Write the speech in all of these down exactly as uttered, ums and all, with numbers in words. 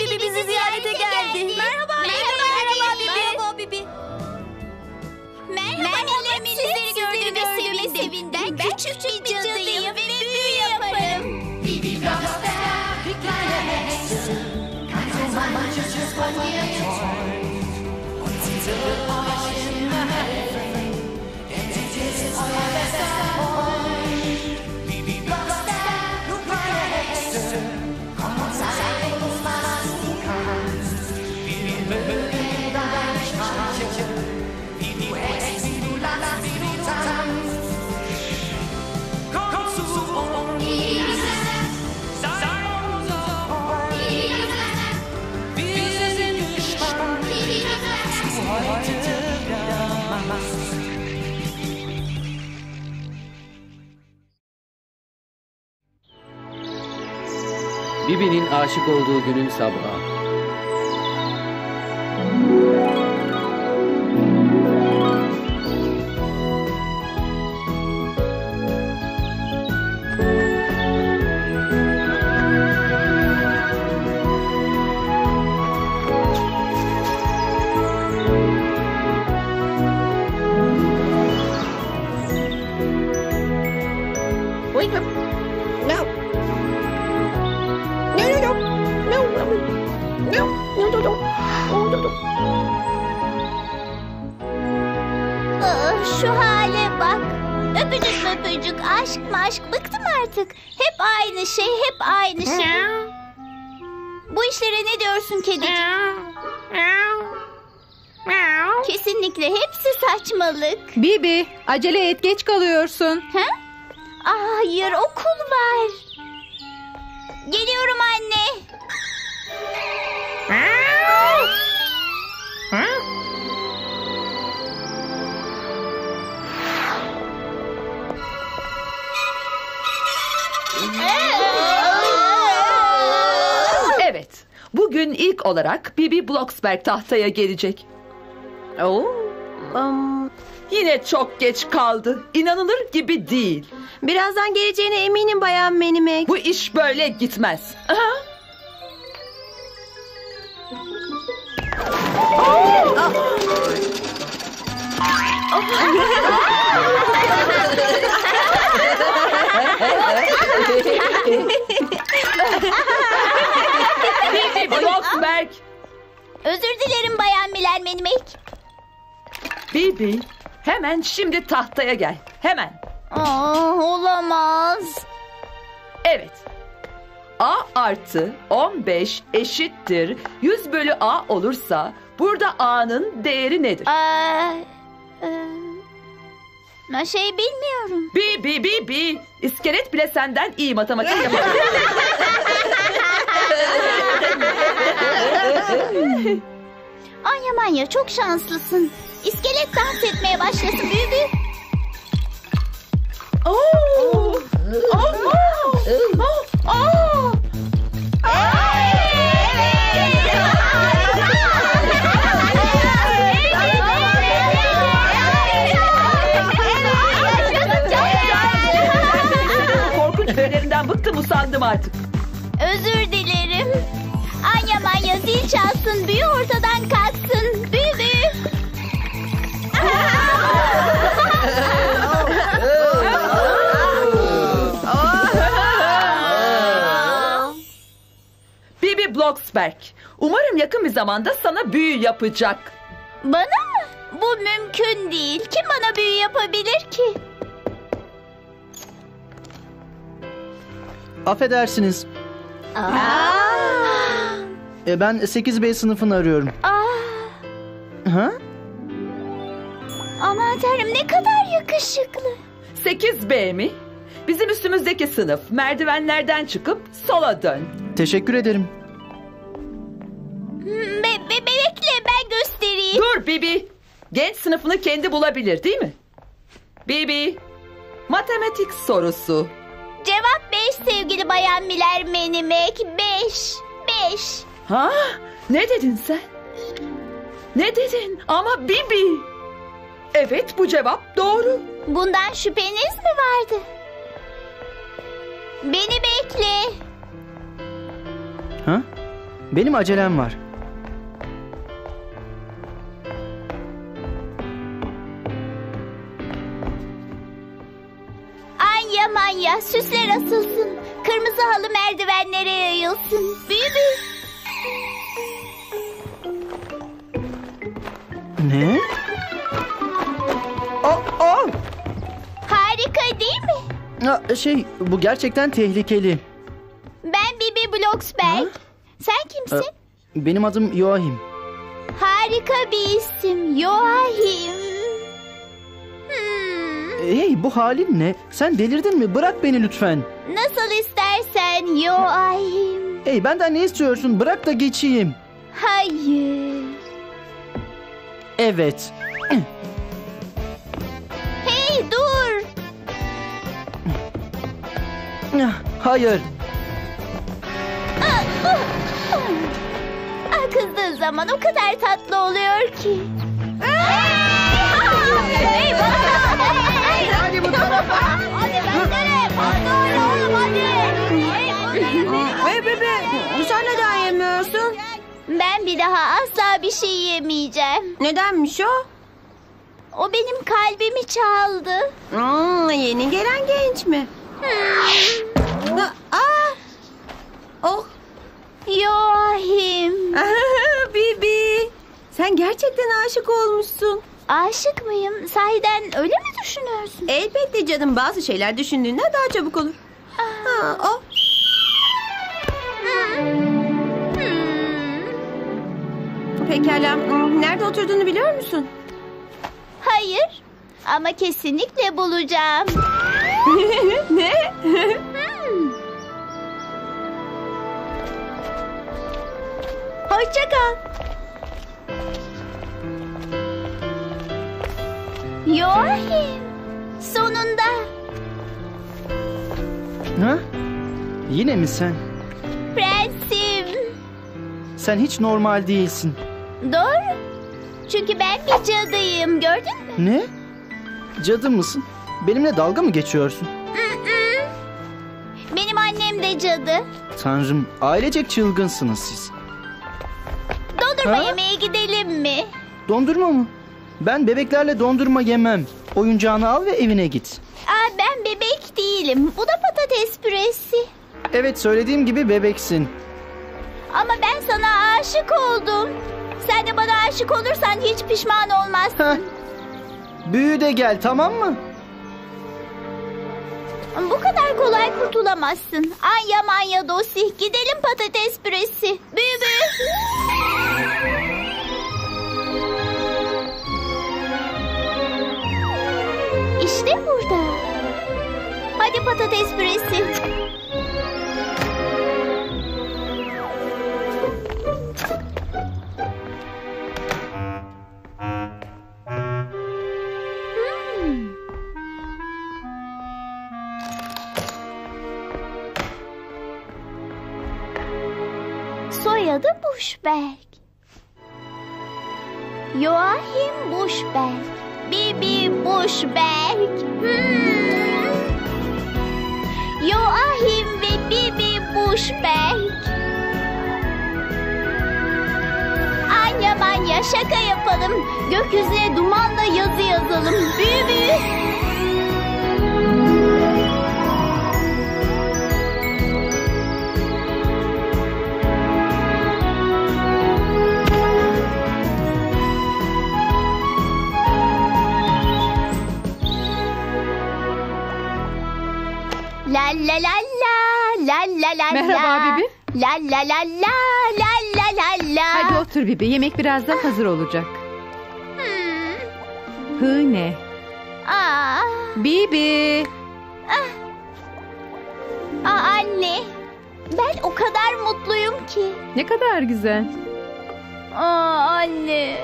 Bibi bizi, bizi ziyarete geldi. geldi. Merhaba, merhaba, merhaba Bibi. Merhaba Bibi. Merhaba annemizleri gördüğüne sevindim. sevindim. Ben, ben küçük bir cadıyım ve büyü yaparım. Bibi Blocksberg, hikaye action. Katıl bana çocuk konuya yatır. Until all in my head. And it is all that's I want. Bibi'nin aşık olduğu günün sabahı. Şu hale bak. Öpücük öpücük, aşk mı aşk. Bıktım artık. Hep aynı şey, hep aynı şey. Bu işlere ne diyorsun kedicim? Kesinlikle hepsi saçmalık. Bibi, acele et, geç kalıyorsun. Ha? Hayır, okul var. Geliyorum anne. Evet, bugün ilk olarak Bibi Blocksberg tahtaya gelecek. Oo, um, yine çok geç kaldı. İnanılır gibi değil. Birazdan geleceğine eminim Bayan Menimek. Bu iş böyle gitmez. Bibi Blocksberg. Özür dilerim Bayan Menimek. Bibi, hemen şimdi tahtaya gel. Hemen. Aa, olamaz. Evet. A artı on beş eşittir yüz bölü A olursa burada A'nın değeri nedir? Aa, e Şey bilmiyorum. Bibi Bibi, iskelet bile senden iyi matematik yapar. Anya manya, çok şanslısın. İskelet dans etmeye başlasın Bibi. Oh! Oh! Oh! Oh! Oh! Bıktım, usandım artık. Özür dilerim. Anya manya zil çalsın, büyü ortadan kalksın. Büyü büyü. Bibi Blocksberg, umarım yakın bir zamanda sana büyü yapacak. Bana mı? Bu mümkün değil. Kim bana büyü yapabilir ki? Affedersiniz. Aa. E ben sekiz B sınıfını arıyorum. Aa. Ha? Aman tanrım, ne kadar yakışıklı. sekiz B mi? Bizim üstümüzdeki sınıf. Merdivenlerden çıkıp sola dön. Teşekkür ederim. Be be bekle, ben göstereyim. Dur Bibi. Genç sınıfını kendi bulabilir, değil mi? Bibi. Matematik sorusu. Cevap beş sevgili Bayan Menimek. Beş. Beş. Ha? Ne dedin sen? Ne dedin? Ama Bibi. Evet, bu cevap doğru. Bundan şüpheniz mi vardı? Beni bekle. Ha? Benim acelem var. Anya manya, süsler asılsın. Kırmızı halı merdivenlere yayılsın. Bibi. Ne? Oh, oh. Harika değil mi? Ha, şey, bu gerçekten tehlikeli. Ben Bibi Blocksberg. Ha? Sen kimsin? Ee, benim adım Joachim. Harika bir isim, Joachim. Hmm. Hey, bu halin ne? Sen delirdin mi? Bırak beni lütfen. Nasıl istersen Joachim. Hey, benden ne istiyorsun? Bırak da geçeyim. Hayır. Evet. Hey, dur. Hayır. Kızdığı zaman o kadar tatlı oluyor ki. Hey, bana! Hadi bu tarafa! Hadi benden! Hadi oğlum, hadi! Hey bebe, sen neden yemiyorsun? Ben bir daha asla bir şey yemeyeceğim. Nedenmiş o? O benim kalbimi çaldı. Aa, yeni gelen genç mi? Hmm. Aa! Oh! Joachim. Bibi, sen gerçekten aşık olmuşsun. Aşık mıyım? Sahiden öyle mi düşünüyorsun? Elbette canım, bazı şeyler düşündüğünde daha çabuk olur. Ha, o. Pekala, nerede oturduğunu biliyor musun? Hayır, ama kesinlikle bulacağım. Ne? Hoşça kal. Joachim, sonunda. Ha? Yine mi sen? Prensim. Sen hiç normal değilsin. Doğru. Çünkü ben bir cadıyım, gördün mü? Ne? Cadı mısın? Benimle dalga mı geçiyorsun? Mm-mm. Benim annem de cadı. Tanrım, ailecek çılgınsınız siz. Dondurma ha? Yemeğe gidelim mi? Dondurma mı? Ben bebeklerle dondurma yemem. Oyuncağını al ve evine git. Aa, ben bebek değilim. Bu da patates püresi. Evet, söylediğim gibi bebeksin. Ama ben sana aşık oldum. Sen de bana aşık olursan hiç pişman olmazsın. Heh. Büyü de gel, tamam mı? Bu kadar kolay kurtulamazsın. Anya manya dosi. Gidelim patates püresi. Büyü büyü. İşte burada. Hadi patates püresi. Hmm. Soyadı Bushberg. Joachim Bushberg. Bibi Bushberg. Hmm. Joachim ve Bibi Bushberg. Anya manya, şaka yapalım. Gökyüzüne dumanla yazı yazalım. Bibi. La la la la la la. Merhaba Bibi. La la la la la la la la. Hadi otur Bibi, yemek birazdan ah. hazır olacak. Hmm. Hı ne? Aa. Bibi. Ah. Aa, anne, ben o kadar mutluyum ki. Ne kadar güzel. Aa, anne,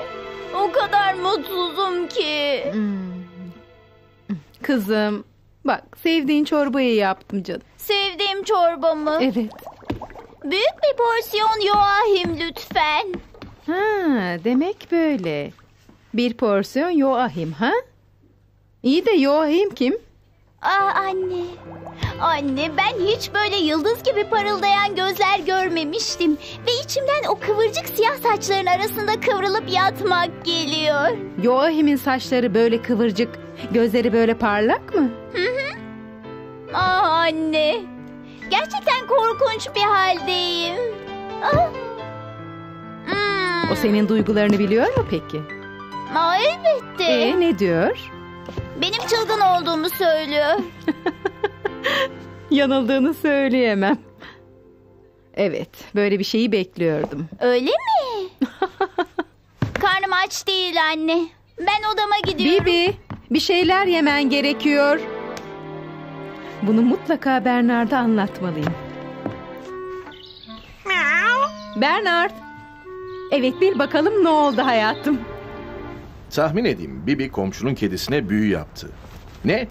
o kadar mutsuzum ki. Hmm. Kızım. Bak, sevdiğin çorbayı yaptım canım. Sevdiğim çorba mı? Evet. Büyük bir porsiyon Joachim lütfen. Ha, demek böyle. Bir porsiyon Joachim ha? İyi de Joachim kim? Ah anne. Anne, ben hiç böyle yıldız gibi parıldayan gözler görmemiştim. Ve içimden o kıvırcık siyah saçların arasında kıvrılıp yatmak geliyor. Joachim'in saçları böyle kıvırcık, gözleri böyle parlak mı? Hı hı. Ah anne. Gerçekten korkunç bir haldeyim. Ah. Hmm. O senin duygularını biliyor mu peki? Aa, elbette. Ee, ne diyor? Benim çılgın olduğumu söylüyor. Yanıldığını söyleyemem. Evet, böyle bir şeyi bekliyordum. Öyle mi? Karnım aç değil anne. Ben odama gidiyorum. Bibi, bir şeyler yemen gerekiyor. Bunu mutlaka Bernard'a anlatmalıyım. Bernard. Evet, bil bakalım ne oldu hayatım. Tahmin edeyim, Bibi komşunun kedisine büyü yaptı. Ne?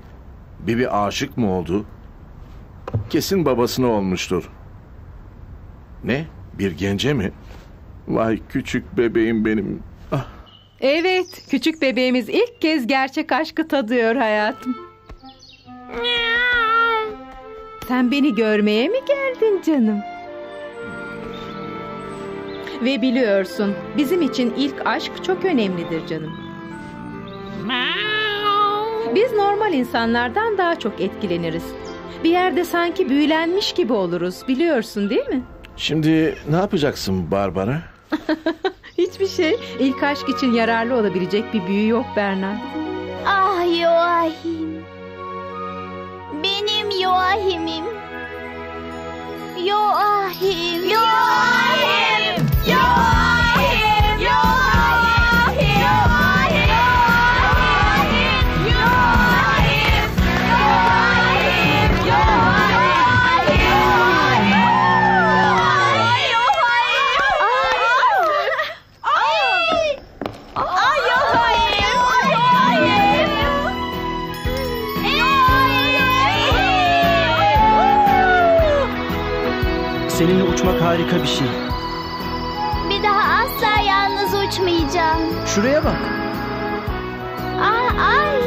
Bibi aşık mı oldu? Kesin babasına olmuştur. Ne? Bir gence mi? Vay küçük bebeğim benim. Ah. Evet, küçük bebeğimiz ilk kez gerçek aşkı tadıyor hayatım. Sen beni görmeye mi geldin canım? Ve biliyorsun, bizim için ilk aşk çok önemlidir canım. Biz normal insanlardan daha çok etkileniriz. Bir yerde sanki büyülenmiş gibi oluruz, biliyorsun değil mi? Şimdi ne yapacaksın Barbara? Hiçbir şey. İlk aşk için yararlı olabilecek bir büyü yok Bernard. Ah Joachim. Benim Joachim'im. Joachim. Joachim. Joachim. Joachim. Seninle uçmak harika bir şey. Bir daha asla yalnız uçmayacağım. Şuraya bak. Aa, ay.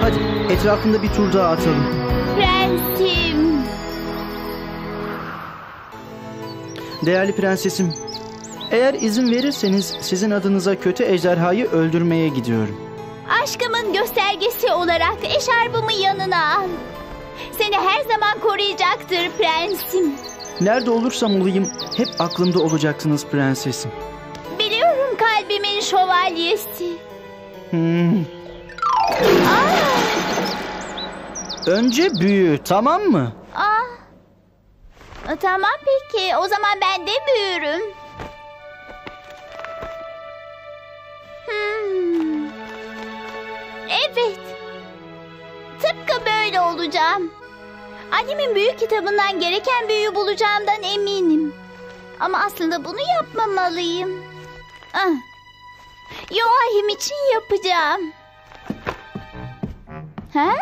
Hadi etrafında bir tur daha atalım. Prensim. Değerli prensesim. Eğer izin verirseniz sizin adınıza kötü ejderhayı öldürmeye gidiyorum. Aşkımın göstergesi olarak eşarbımı yanına al. Seni her zaman koruyacaktır prensim. Nerede olursam olayım hep aklımda olacaksınız prensesim. Biliyorum kalbimin şövalyesi. Hmm. Önce büyü, tamam mı? Aa. Tamam peki, o zaman ben de büyürüm. Hmm. Evet. Tıpkı böyle olacağım. Annemin büyü kitabından gereken büyüyü bulacağımdan eminim. Ama aslında bunu yapmamalıyım. Ah. Joachim için yapacağım. Ha?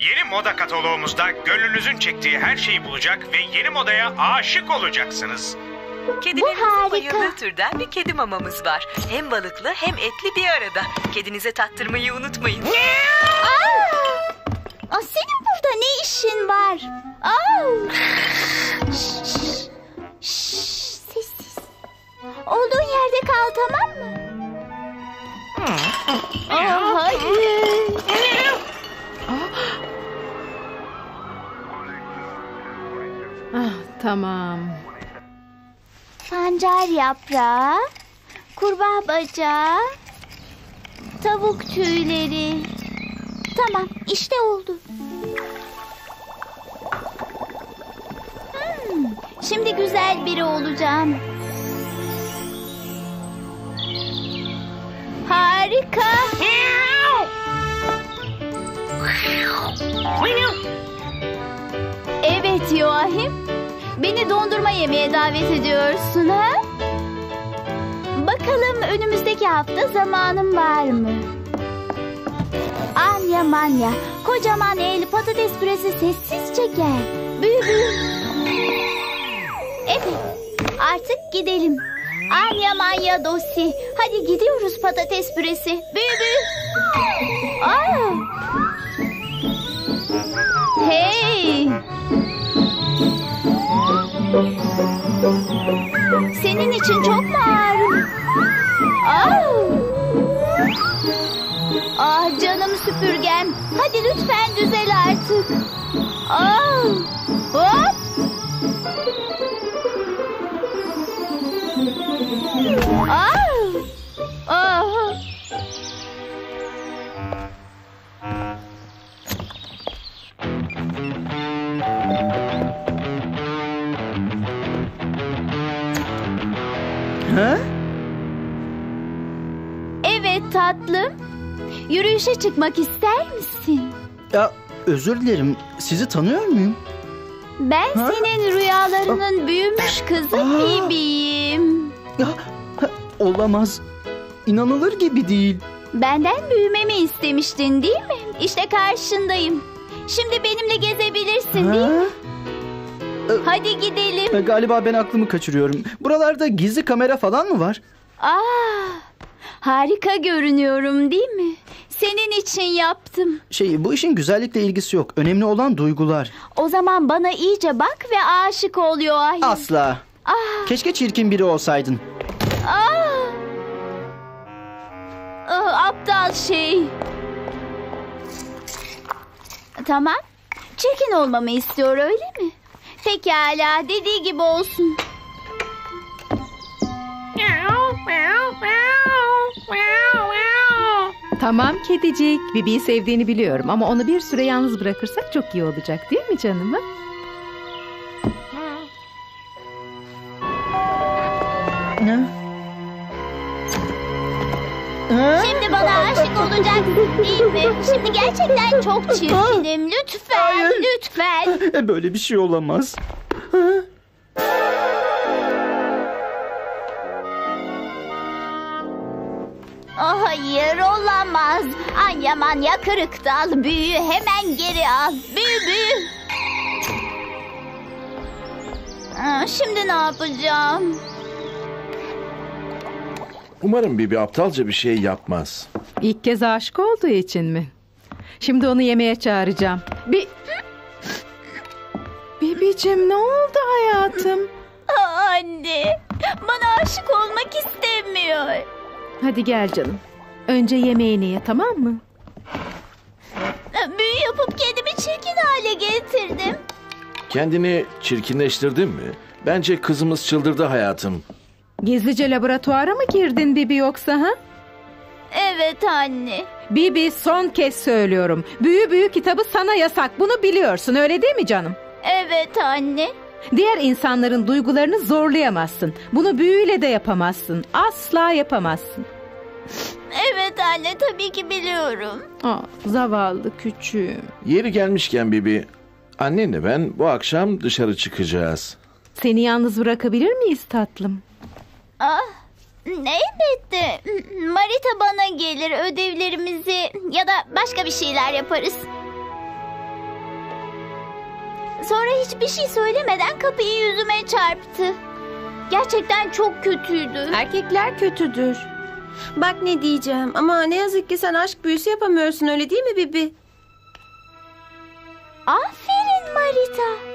Yeni moda kataloğumuzda gönlünüzün çektiği her şeyi bulacak ve yeni modaya aşık olacaksınız. Kedilerimizin bayıldığı türden bir kedi mamamız var. Hem balıklı hem etli bir arada. Kedinize tattırmayı unutmayın. Aa, senin burada ne işin var? Aa. Şş, şş, şş, sessiz. Olduğun yerde kal, tamam mı? Aa, hayır. Ah, tamam. Pancar yaprağı, kurbağa bacağı, tavuk tüyleri. Tamam, işte oldu. Hmm, şimdi güzel biri olacağım. Harika. Evet Joachim. Beni dondurma yemeğe davet ediyorsun ha? Bakalım önümüzdeki hafta zamanım var mı? Anya manya, kocaman el patates püresi sessizce gel. Büyü büyü. Evet, artık gidelim. Anya manya dosi, hadi gidiyoruz patates püresi. Büyü büyü. Ah canım süpürgem. Hadi lütfen düzel artık. Ah, hop. Ah. Ah. Ha? Evet tatlım. Yürüyüşe çıkmak ister misin? Ya özür dilerim. Sizi tanıyor muyum? Ben ha? senin rüyalarının Aa. büyümüş kızı Bibi'yim. Olamaz. İnanılır gibi değil. Benden büyümemi istemiştin değil mi? İşte karşındayım. Şimdi benimle gezebilirsin ha? değil mi? Hadi gidelim. Galiba ben aklımı kaçırıyorum. Buralarda gizli kamera falan mı var? Aa, harika görünüyorum değil mi? Senin için yaptım. Şey, bu işin güzellikle ilgisi yok. Önemli olan duygular. O zaman bana iyice bak ve aşık ol Joachim. Asla. Aa. Keşke çirkin biri olsaydın. Aa. Ah, aptal şey. Tamam. Çirkin olmamı istiyor öyle mi? Pekala, dediği gibi olsun. Tamam kedicik, Bibi'yi sevdiğini biliyorum ama onu bir süre yalnız bırakırsak çok iyi olacak değil mi canımı? Şimdi bana aşık olacak değil mi? Şimdi gerçekten çok çirkinim. Lütfen, Hayır. lütfen. Böyle bir şey olamaz. Hayır olamaz. Anya manya kırık dal. Büyü hemen geri al. Büyü büyü. Şimdi ne yapacağım? Umarım Bibi aptalca bir şey yapmaz. İlk kez aşık olduğu için mi? Şimdi onu yemeğe çağıracağım. Bi... Bibicim ne oldu hayatım? Aa, anne, bana aşık olmak istemiyor. Hadi gel canım. Önce yemeğini ye, tamam mı? Büyü yapıp kendimi çirkin hale getirdim. Kendini çirkinleştirdin mi? Bence kızımız çıldırdı hayatım. Gizlice laboratuvara mı girdin Bibi yoksa ha? Evet anne. Bibi son kez söylüyorum. Büyü büyü kitabı sana yasak. Bunu biliyorsun öyle değil mi canım? Evet anne. Diğer insanların duygularını zorlayamazsın. Bunu büyüyle de yapamazsın. Asla yapamazsın. Evet anne tabii ki biliyorum. Aa, zavallı küçüğüm. Yeri gelmişken Bibi, annenle ben bu akşam dışarı çıkacağız. Seni yalnız bırakabilir miyiz tatlım? Ah, elbette. Marita bana gelir, ödevlerimizi ya da başka bir şeyler yaparız. Sonra hiçbir şey söylemeden kapıyı yüzüme çarptı. Gerçekten çok kötüydü. Erkekler kötüdür. Bak ne diyeceğim ama ne yazık ki sen aşk büyüsü yapamıyorsun öyle değil mi Bibi? Aferin Marita.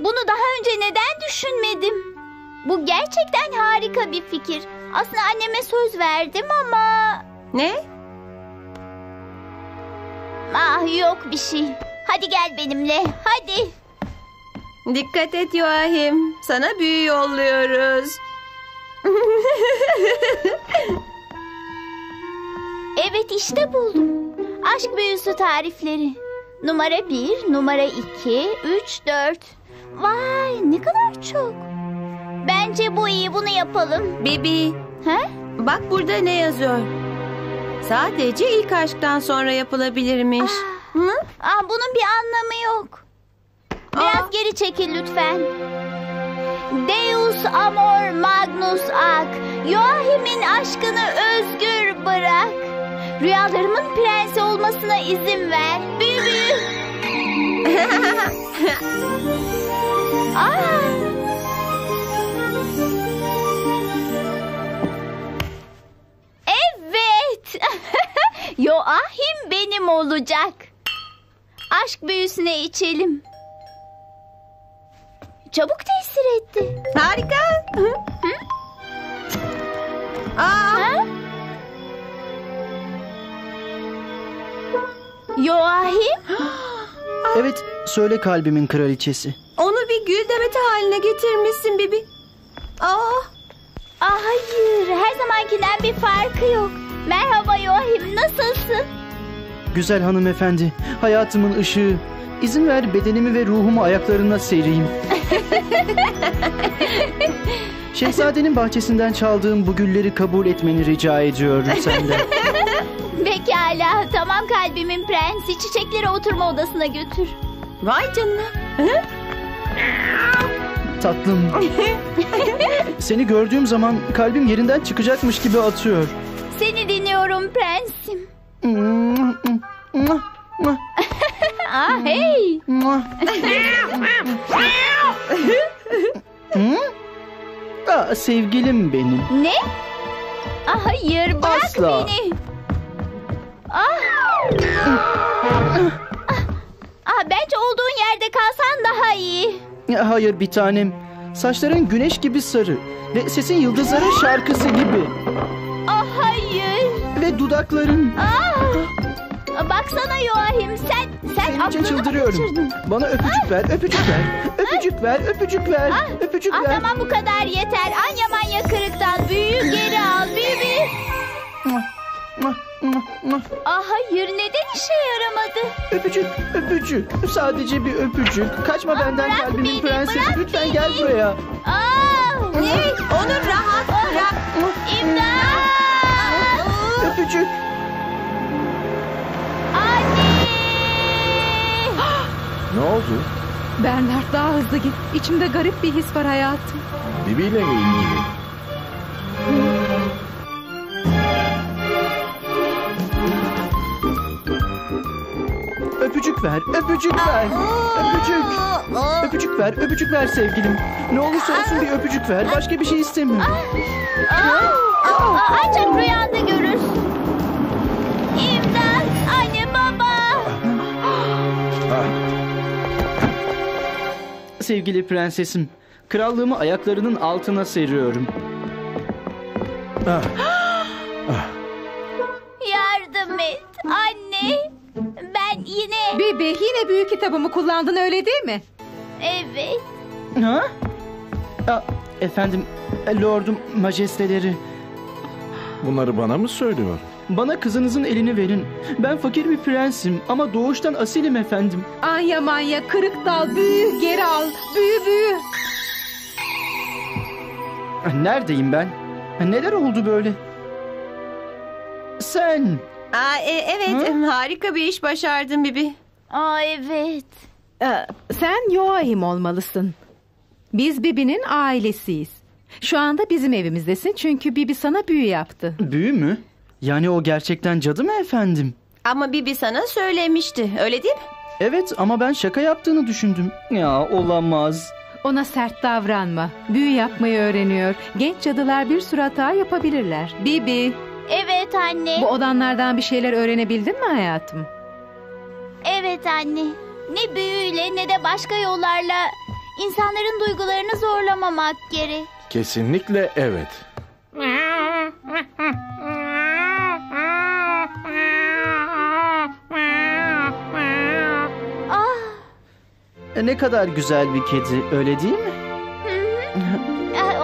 Bunu daha önce neden düşünmedim? Bu gerçekten harika bir fikir. Aslında anneme söz verdim ama... Ne? Ah yok bir şey. Hadi gel benimle, hadi. Dikkat et Joachim. Sana büyü yolluyoruz. Evet işte buldum. Aşk büyüsü tarifleri. Numara bir, numara iki, üç, dört. Vay ne kadar çok. Bence bu iyi, bunu yapalım. Bibi, ha? Bak burada ne yazıyor? Sadece ilk aşktan sonra yapılabilirmiş. Aa, Hı? Aa, bunun bir anlamı yok. Biraz Aa. geri çekil lütfen. Deus amor magnus ac. Joachim'in aşkını özgür bırak. Rüyalarımın prensi olmasına izin ver. Büyü büyü. Aa! Evet. Joachim benim olacak. Aşk büyüsüne içelim. Çabuk tesir etti. Harika. Hı? Aa. Ha? Joachim? Evet, söyle kalbimin kraliçesi. Onu bir gül demeti haline getirmişsin Bibi. Aa. Aa, hayır, her zamankinden bir farkı yok. Merhaba Joachim, nasılsın? Güzel hanımefendi, hayatımın ışığı. İzin ver bedenimi ve ruhumu ayaklarına sereyim. Şehzadenin bahçesinden çaldığım bu gülleri kabul etmeni rica ediyorum senden. Pekala, tamam kalbimin prensi, çiçekleri oturma odasına götür. Vay canına. Tatlım. Seni gördüğüm zaman kalbim yerinden çıkacakmış gibi atıyor. Seni dinliyorum prensim. Ah hey. Aa, sevgilim benim. Ne? Ah, hayır bırak Asla. beni. Ah. Ah, bence olduğun yerde kalsan daha iyi. Hayır bir tanem. Saçların güneş gibi sarı ve sesin yıldızların şarkısı gibi. Ah hayır. Ve dudakların. Ah. Baksana Joachim, sen sen Senin aklını çıldırıyorum. kaçırdın. Bana öpücük ver, öpücük ver, öpücük ver, öpücük ver, öpücük ver. Ah, ah, tamam bu kadar yeter. Anya manya kırıktan büyüğü geri al Bibi. Ah hayır, neden işe yaramadı? Öpücük, öpücük. Sadece bir öpücük. Kaçma ah, benden kalbimin beni, prensi. Lütfen beni. gel buraya. Ah, ne? Onu rahat bırak. İmdat! Öpücük. Ne oldu? Bernard daha hızlı git. İçimde garip bir his var hayatım. Bibi ile ilgili. Öpücük ver, öpücük ver. Öpücük. Öpücük ver, öpücük ver sevgilim. Ne olursa olsun bir öpücük ver. Başka bir şey istemiyorum. Ancak rüyanda görürsün. İmdat, anne baba. Sevgili prensesim, krallığımı ayaklarının altına seriyorum. Ah. Ah. Yardım et anne. Ben yine... Bibi yine büyük kitabımı kullandın öyle değil mi? Evet. Ha? Ah, efendim, lordum majesteleri. Bunları bana mı söylüyor? Bana kızınızın elini verin. Ben fakir bir prensim ama doğuştan asilim efendim. Anya manya kırık dal büyü geri al. Büyü büyü. Neredeyim ben? Neler oldu böyle? Sen. Aa, e, evet ha? harika bir iş başardın Bibi. Aa, evet. Ee, sen Joachim olmalısın. Biz Bibi'nin ailesiyiz. Şu anda bizim evimizdesin çünkü Bibi sana büyü yaptı. Büyü mü? Yani o gerçekten cadı mı efendim? Ama Bibi sana söylemişti, öyle değil mi? Evet ama ben şaka yaptığını düşündüm. Ya olamaz. Ona sert davranma. Büyü yapmayı öğreniyor. Genç cadılar bir sürü hata yapabilirler. Bibi. Evet anne. Bu odanlardan bir şeyler öğrenebildin mi hayatım? Evet anne. Ne büyüyle ne de başka yollarla insanların duygularını zorlamamak gerek. Kesinlikle evet. Ne kadar güzel bir kedi, öyle değil mi? Hı hı.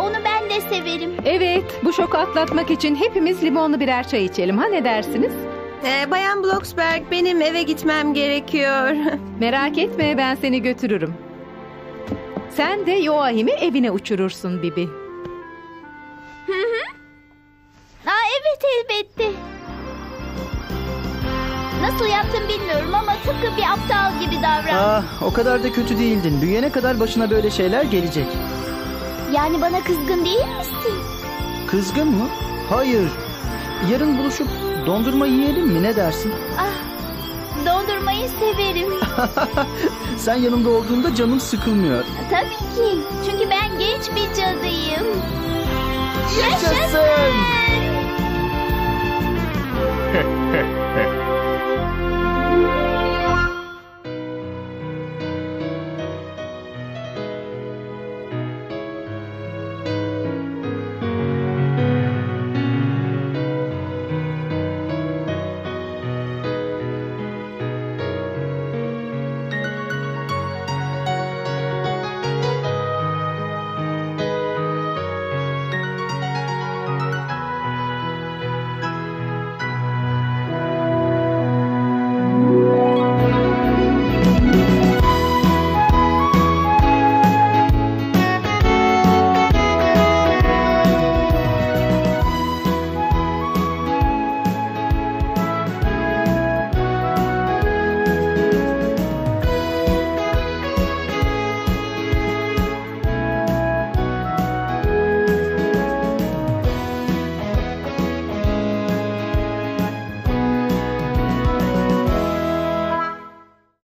Onu ben de severim. Evet, bu şoku atlatmak için hepimiz limonlu birer çay içelim. Ha ne dersiniz? Ee, Bayan Blocksberg, benim eve gitmem gerekiyor. Merak etme, ben seni götürürüm. Sen de Joachim'i evine uçurursun Bibi. Hı hı. Aa, evet elbette. Nasıl yaptın bilmiyorum ama tıpkı bir aptal gibi davran. Ah, o kadar da kötü değildin. Büyüyene kadar başına böyle şeyler gelecek. Yani bana kızgın değil misin? Kızgın mı? Hayır. Yarın buluşup dondurma yiyelim mi? Ne dersin? Ah, dondurmayı severim. Sen yanımda olduğunda canım sıkılmıyor. Tabii ki. Çünkü ben genç bir cadıyım. Yaşasın! Yaşasın!